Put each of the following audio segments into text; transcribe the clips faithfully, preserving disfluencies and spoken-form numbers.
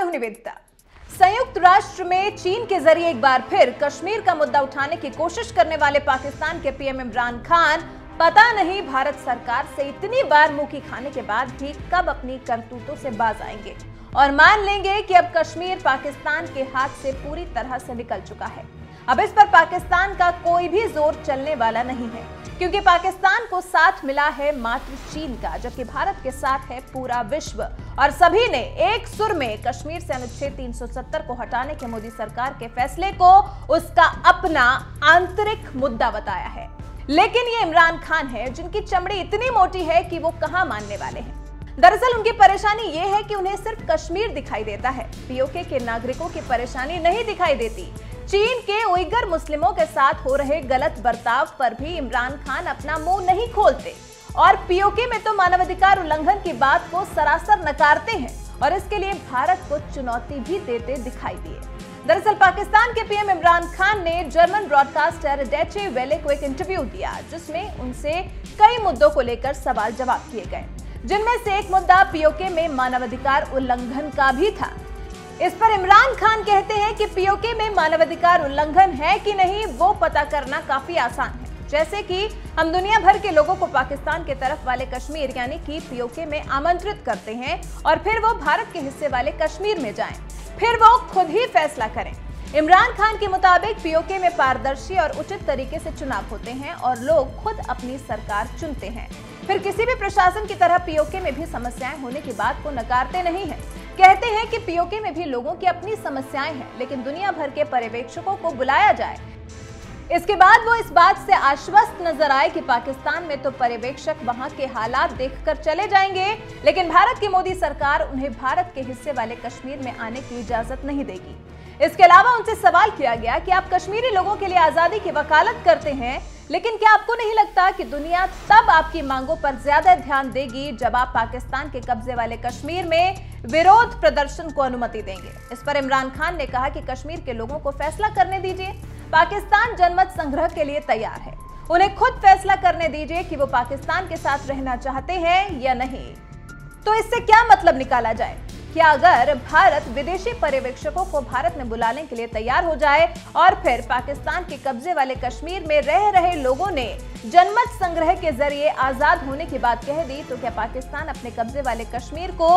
महू निवेदिता। संयुक्त राष्ट्र में चीन के जरिए एक बार फिर कश्मीर का मुद्दा उठाने की कोशिश करने वाले पाकिस्तान के पीएम इमरान खान पता नहीं भारत सरकार से इतनी बार मुंह की खाने के बाद भी कब अपनी करतूतों से बाज आएंगे और मान लेंगे कि अब कश्मीर पाकिस्तान के हाथ से पूरी तरह से निकल चुका है। अब इस पर पाकिस्तान का कोई भी जोर चलने वाला नहीं है, क्योंकि पाकिस्तान को साथ मिला है मात्र चीन का, जबकि भारत के साथ है पूरा विश्व। और सभी ने एक सुर में कश्मीर से अनुच्छेद तीन सौ सत्तर को हटाने के मोदी सरकार के फैसले को उसका अपना आंतरिक मुद्दा बताया है। लेकिन ये इमरान खान है जिनकी चमड़ी इतनी मोटी है कि वो कहां मानने वाले हैं। दरअसल उनकी परेशानी ये है कि उन्हें सिर्फ कश्मीर दिखाई देता है, पीओके के नागरिकों की परेशानी नहीं दिखाई देती। चीन के उइगर मुस्लिमों के साथ हो रहे गलत बर्ताव पर भी इमरान खान अपना मुंह नहीं खोलते और पीओके में तो मानवाधिकार उल्लंघन की बात को सरासर नकारते हैं और इसके लिए भारत को चुनौती भी देते दिखाई दिए। दरअसल पाकिस्तान के पीएम इमरान खान ने जर्मन ब्रॉडकास्टर डॉयचे वेले को एक इंटरव्यू दिया, जिसमें उनसे कई मुद्दों को लेकर सवाल जवाब किए गए, जिनमें से एक मुद्दा पीओके में मानवाधिकार उल्लंघन का भी था। इस पर इमरान खान कहते हैं कि पीओके में मानवाधिकार उल्लंघन है कि नहीं वो पता करना काफी आसान है, जैसे कि हम दुनिया भर के लोगों को पाकिस्तान के तरफ वाले कश्मीर यानी कि पीओके में आमंत्रित करते हैं और फिर वो भारत के हिस्से वाले कश्मीर में जाएं, फिर वो खुद ही फैसला करें। इमरान खान के मुताबिक पीओके में पारदर्शी और उचित तरीके से चुनाव होते हैं और लोग खुद अपनी सरकार चुनते हैं। फिर किसी भी प्रशासन की तरह पीओके में भी समस्याएं होने की बात को नकारते नहीं हैं। कहते हैं कि पीओके में भी लोगों की अपनी समस्याएं हैं, लेकिन दुनिया भर के पर्यवेक्षकों को बुलाया जाए। इसके बाद वो इस बात से आश्वस्त नजर आए कि पाकिस्तान में तो पर्यवेक्षक वहां के हालात देखकर चले जाएंगे, लेकिन भारत की मोदी सरकार उन्हें भारत के हिस्से वाले कश्मीर में आने की इजाजत नहीं देगी। इसके अलावा उनसे सवाल किया गया कि आप कश्मीरी लोगों के लिए आजादी की वकालत करते हैं, लेकिन क्या आपको नहीं लगता कि दुनिया तब आपकी मांगों पर ज्यादा ध्यान देगी जब आप पाकिस्तान के कब्जे वाले कश्मीर में विरोध प्रदर्शन को अनुमति देंगे। इस पर इमरान खान ने कहा कि कश्मीर के लोगों को फैसला करने दीजिए, पाकिस्तान जनमत संग्रह के लिए तैयार है, उन्हें खुद फैसला करने दीजिए कि वो पाकिस्तान के साथ रहना चाहते हैं या नहीं। तो इससे क्या मतलब निकाला जाए? क्या अगर भारत विदेशी पर्यवेक्षकों को भारत में बुलाने के लिए तैयार हो जाए और फिर पाकिस्तान के कब्जे वाले कश्मीर में रह रहे लोगों ने जनमत संग्रह के जरिए आजाद होने की बात कह दी, तो क्या पाकिस्तान अपने कब्जे वाले कश्मीर को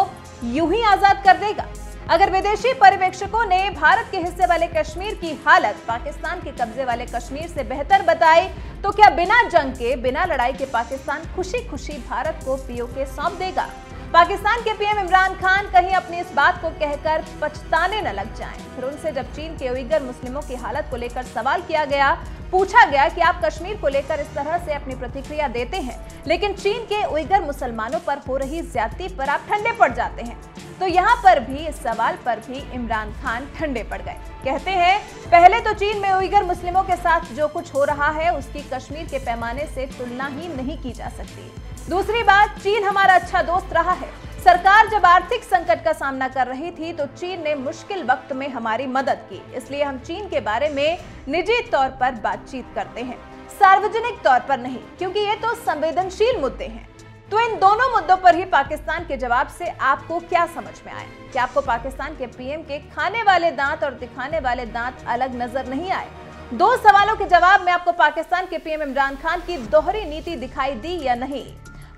यूं ही आजाद कर देगा? अगर विदेशी पर्यवेक्षकों ने भारत के हिस्से वाले कश्मीर की हालत पाकिस्तान के कब्जे वाले कश्मीर से बेहतर बताई, तो क्या बिना जंग के, बिना लड़ाई के पाकिस्तान खुशी खुशी भारत को पीओके सौंप देगा? पाकिस्तान के पीएम इमरान खान कहीं अपनी इस बात को कहकर पछताने न लग जाएं। फिर उनसे जब चीन के उइगर मुस्लिमों की हालत को लेकर सवाल किया गया, पूछा गया कि आप कश्मीर को लेकर इस तरह से अपनी प्रतिक्रिया देते हैं, लेकिन चीन के उइगर मुसलमानों पर हो रही ज्यादती पर आप ठंडे पड़ जाते हैं, तो यहाँ पर भी, इस सवाल पर भी इमरान खान ठंडे पड़ गए। कहते हैं पहले तो चीन में उइगर मुस्लिमों के साथ जो कुछ हो रहा है उसकी कश्मीर के पैमाने से तुलना ही नहीं की जा सकती। दूसरी बात, चीन हमारा अच्छा दोस्त रहा है। सरकार जब आर्थिक संकट का सामना कर रही थी तो चीन ने मुश्किल वक्त में हमारी मदद की, इसलिए हम चीन के बारे में निजी तौर पर बातचीत करते हैं, सार्वजनिक तौर पर नहीं, क्योंकि ये तो संवेदनशील मुद्दे हैं। तो इन दोनों मुद्दों पर ही पाकिस्तान के जवाब से आपको क्या समझ में आए? क्या आपको पाकिस्तान के पीएम के खाने वाले दांत और दिखाने वाले दांत अलग नजर नहीं आए? दो सवालों के जवाब में आपको पाकिस्तान के पीएम इमरान खान की दोहरी नीति दिखाई दी या नहीं?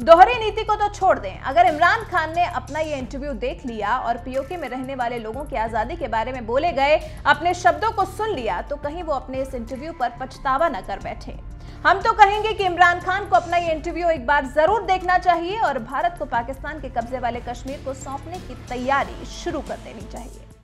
दोहरी नीति को तो छोड़ दें, अगर इमरान खान ने अपना ये इंटरव्यू देख लिया और पीओके में रहने वाले लोगों की आज़ादी के बारे में बोले गए अपने शब्दों को सुन लिया, तो कहीं वो अपने इस इंटरव्यू पर पछतावा न कर बैठे। हम तो कहेंगे कि इमरान खान को अपना ये इंटरव्यू एक बार जरूर देखना चाहिए और भारत को पाकिस्तान के कब्जे वाले कश्मीर को सौंपने की तैयारी शुरू कर देनी चाहिए।